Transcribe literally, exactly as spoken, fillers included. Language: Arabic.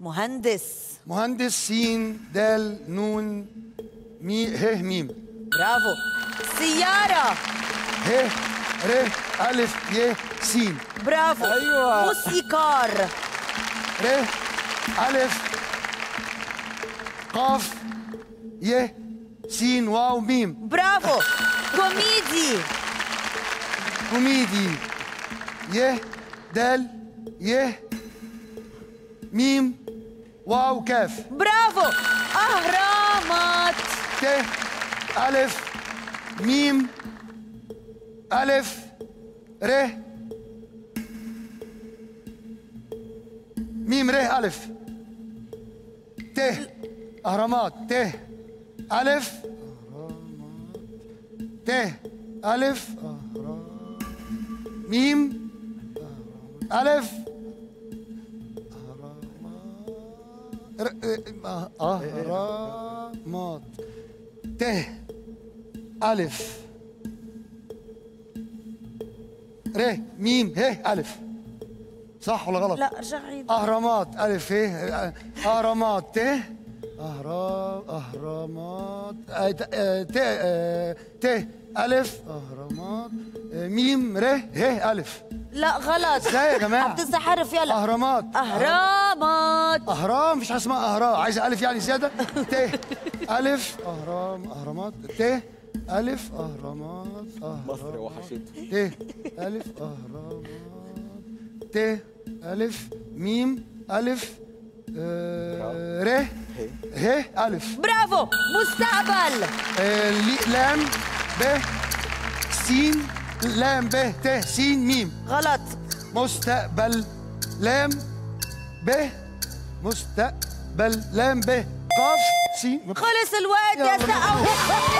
مهندس. مهندس سين دال نون مي ه ميم. برافو. سيارة. ه ر ألف ي سين. برافو. أيوة. موسيقار. ر ألف قاف ي سين واو ميم. برافو. كوميدي. كوميدي. ي دال ي ميم واو كاف. برافو. أهرامات. ت ألف ميم ألف ر ميم ر ألف ت أهرامات. ت ألف ت ألف ميم ألف أهرامات. ت ألف ر ميم ه ألف. صح ولا غلط؟ لا ارجع عيد. أهرامات ألف ه أهرامات ت أهرام أهرامات ت ت ألف أهرامات ميم ر ه ألف. لا غلط. ازاي يا جماعة؟ عم تنسى حرف. يلا. أهرامات. أهرامات. أهرام مفيش حاجة اسمها أهرام. عايزة ألف يعني زيادة؟ ت ألف أهرام أهرامات ت ألف أهرامات أهرام مصر وحشتها. ت ألف أهرامات ت ألف ميم ألف ر ه ألف. برافو. مستقبل. لام ب سين لام ب ت سين ميم. غلط. مستقبل لام ب مستقبل لام ب قاف سين. خلص الوقت يا سقا.